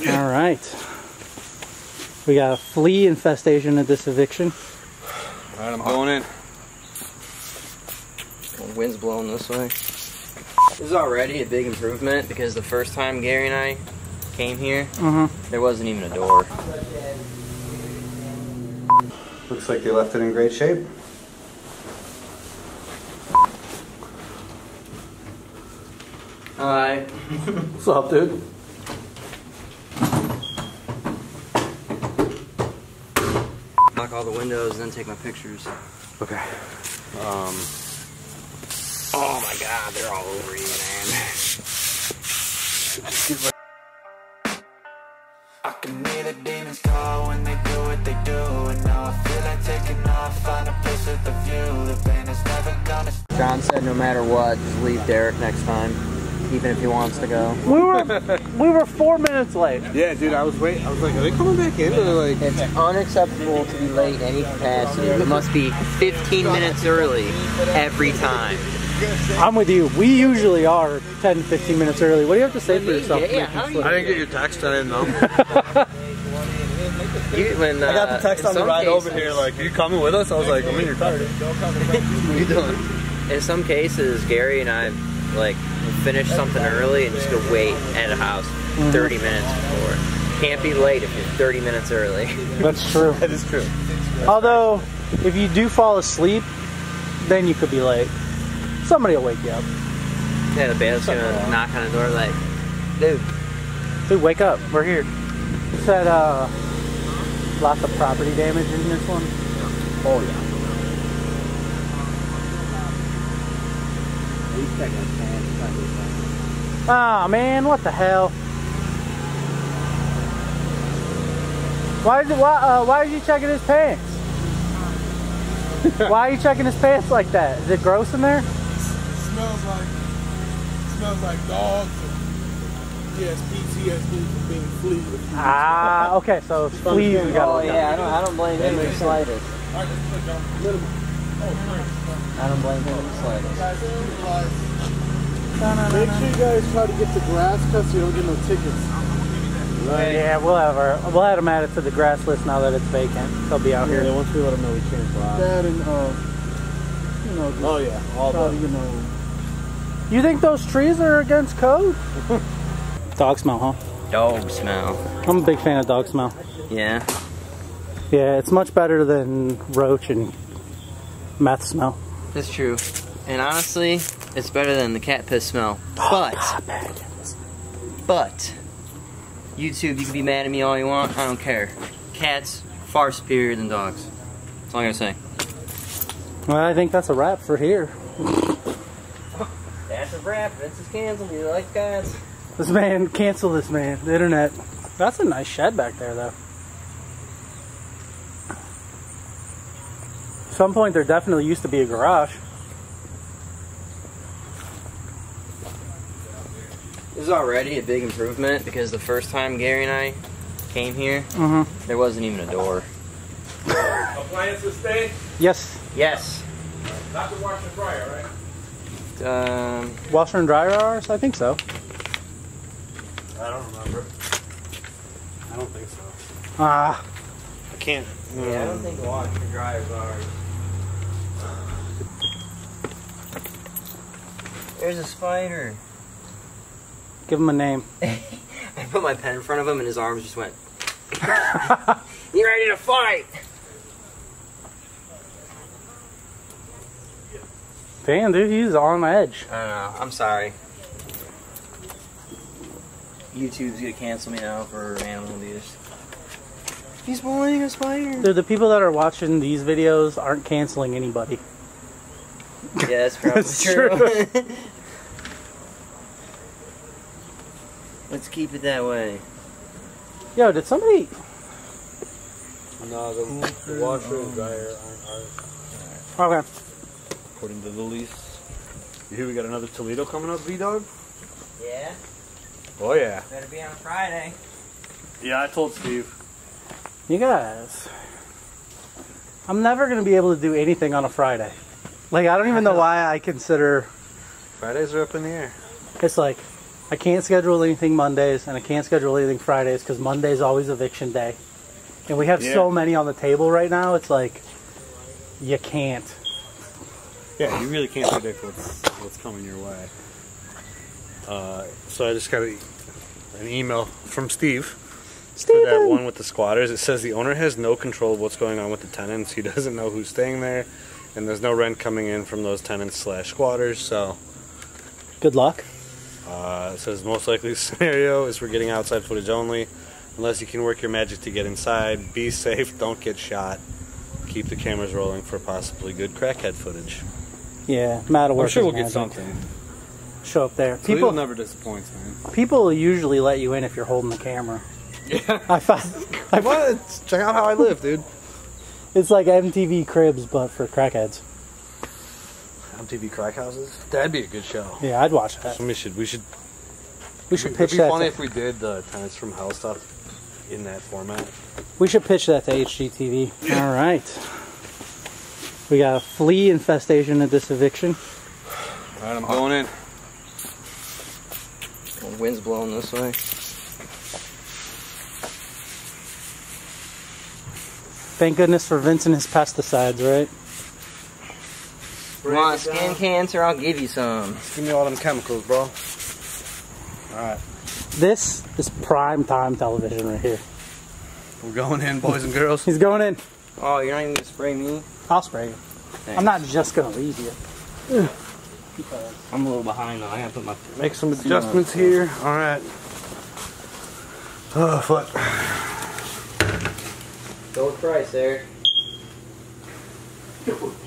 Yeah. All right. We got a flea infestation at this eviction. All right, I'm going in. The wind's blowing this way. This is already a big improvement because the first time Gary and I came here, there wasn't even a door. Looks like they left it in great shape. Hi. What's up, dude? Knock all the windows and then take my pictures. Okay. Oh my God, they're all over you, man. I can hear the demons call when they do what they do, and now I feel like taking off, find a place with a view. The pain is never gonna. John said, no matter what, just leave Derek next time, even if he wants to go. We were 4 minutes late. Yeah, dude, I was waiting. I was like, are they coming back in? Or like, it's unacceptable to be late any capacity. It must be 15 minutes early every time. I'm with you. We usually are 10, 15 minutes early. What do you have to say for yourself? Yeah, I didn't get your text. I didn't know. I got the text on the ride over here. Like, are you coming with us? I was like, I'm in your car. What are you doing? In some cases, Gary and I, like, finish something early and just go wait at a house 30 minutes before. Can't be late if you're 30 minutes early. That's true. That is true. Although, if you do fall asleep, then you could be late. Somebody will wake you up. Yeah, the bailiff's gonna knock on the door like, dude, wake up, we're here. You said lots of property damage in this one? Oh yeah. Ah, man, what the hell? Why are you checking his pants? Why are you checking his pants like that? Is it gross in there? Smells like dogs. Yes, PTSD from being fleas. Ah, okay, so fleas. We got I don't blame him the slightest. I don't blame him the slightest. Make sure you guys try to get the grass cut so you don't get no tickets. Right? Yeah, we'll add them to the grass list now that it's vacant. They'll be out here. Once we let them know we changed the lot. That and you know. Oh yeah, all that. You know. You think those trees are against code? Dog smell, huh? Dog smell. I'm a big fan of dog smell. Yeah. Yeah, it's much better than roach and meth smell. That's true. And honestly, it's better than the cat piss smell. But YouTube, you can be mad at me all you want, I don't care. Cats, far superior than dogs. That's all I gotta say. Well, I think that's a wrap for here. That's a wrap. Vince is canceled. You like guys? This man, cancel this man. The internet. That's a nice shed back there, though. At some point, there definitely used to be a garage. This is already a big improvement because the first time Gary and I came here, there wasn't even a door. Appliances stay? Yes. Yes. Not to wash and dry, all right? Washer and dryer ours? I think so. I don't remember. I don't think so. Ah. I can't. Yeah, I don't think washer and dryer is ours. There's a spider. Give him a name. I put my pen in front of him and his arms just went. You ready to fight? Damn, dude, he's on the edge. I know. I'm sorry. YouTube's gonna cancel me now for animal abuse. He's bullying a spider. Dude, the people that are watching these videos aren't canceling anybody. Yeah, that's probably that's true. Let's keep it that way. Yo, did somebody? No, the washer and dryer aren't ours. Okay. According to the lease. You hear we got another Toledo coming up, V-Dog? Yeah. Oh yeah. Better be on Friday. Yeah, I told Steve. You guys, I'm never gonna be able to do anything on a Friday. Like, I don't even know why I consider Fridays are up in the air. It's like, I can't schedule anything Mondays, and I can't schedule anything Fridays because Monday's always eviction day. And we have so many on the table right now, it's like, you can't. Yeah, you really can't predict what's coming your way. So I just got an email from Steve. For that one with the squatters, it says the owner has no control of what's going on with the tenants. He doesn't know who's staying there, and there's no rent coming in from those tenants / squatters, so... Good luck. It says the most likely scenario is we're getting outside footage only. Unless you can work your magic to get inside, be safe, don't get shot. Keep the cameras rolling for possibly good crackhead footage. Yeah, Matt will work. I'm sure we'll get something. Show up there. People never disappoints, man. People usually let you in if you're holding the camera. Yeah. I check out how I live, dude. It's like MTV Cribs, but for crackheads. MTV Crack Houses? That'd be a good show. Yeah, I'd watch that. We should pitch that. It'd be funny if we did the Tenants from Hell stuff in that format. We should pitch that to HGTV. All right. We got a flea infestation at this eviction. All right, I'm going in. The wind's blowing this way. Thank goodness for Vince and his pesticides, right? You want skin cancer? I'll give you some. Just give me all them chemicals, bro. Alright. This is prime time television right here. We're going in, boys and girls. He's going in. Oh, you're not even going to spray me? I'll spray you. Thanks. I'm not just going to leave you. I'm a little behind, though. I got to put my... Make some adjustments here. Alright. Oh, fuck. Go with Christ, Eric. Go with Christ.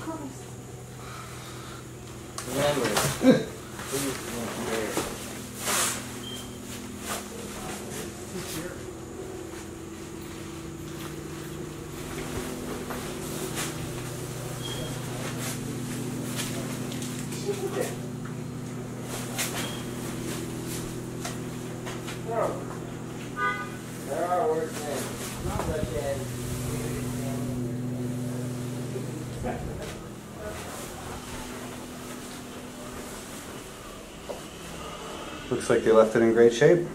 Remember, looks like they left it in great shape.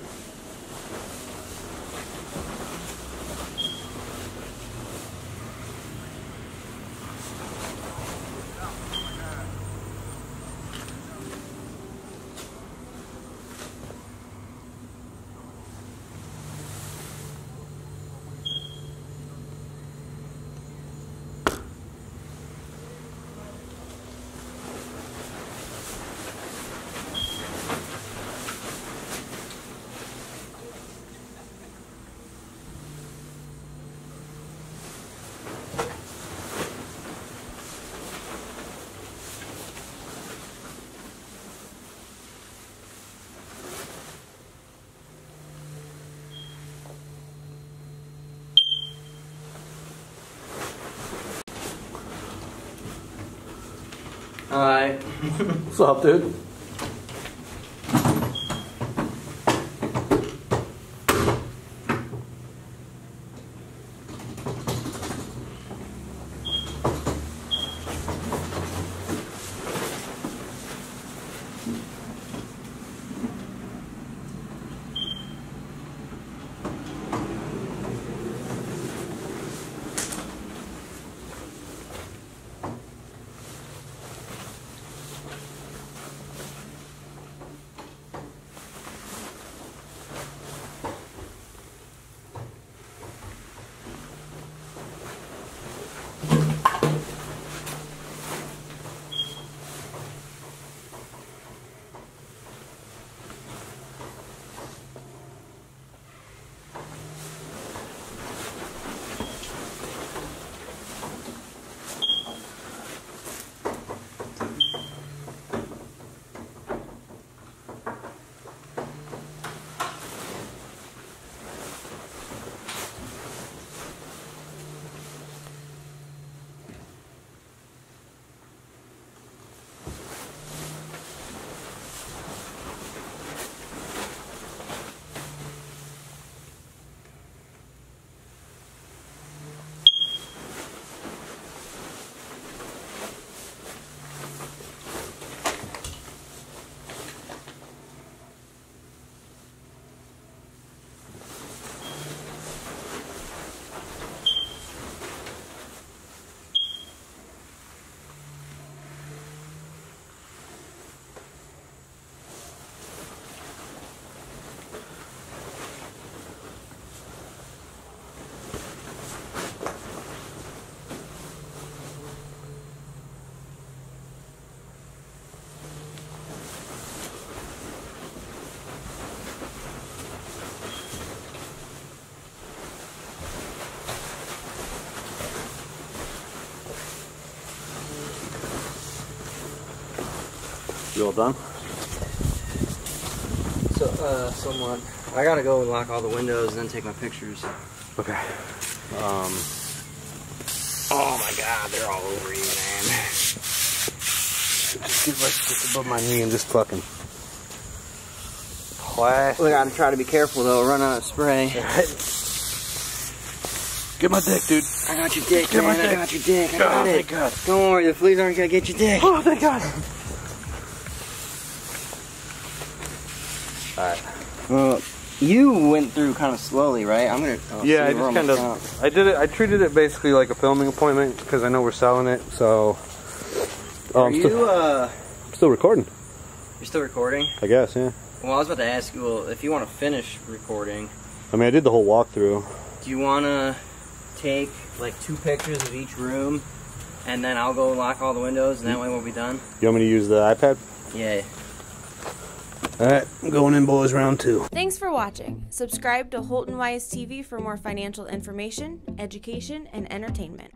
Hi. What's up, dude? all done. So, somewhat. I gotta go and lock all the windows and then take my pictures. Okay. Oh my God, they're all over you, man. Just get right just above my knee and just fucking. Plastic. Look, I'm trying to be careful though. Run out of spray. Get my dick, dude. I got your dick, man. I got your dick. I got it. Thank God. Don't worry, the fleas aren't gonna get your dick. Oh, thank God. Alright. Well, you went through kind of slowly, right? I'm gonna. Oh, yeah, I just kind of. I did it. I treated it basically like a filming appointment because I know we're selling it. So. Oh, I'm still recording. You're still recording? I guess, yeah. Well, I was about to ask you, well, if you want to finish recording. I mean, I did the whole walkthrough. Do you want to take like 2 pictures of each room, and then I'll go lock all the windows, and that way we'll be done? You want me to use the iPad? Yeah. Alright, I'm going in, boys, round 2. Thanks for watching. Subscribe to HoltonWise TV for more financial information, education, and entertainment.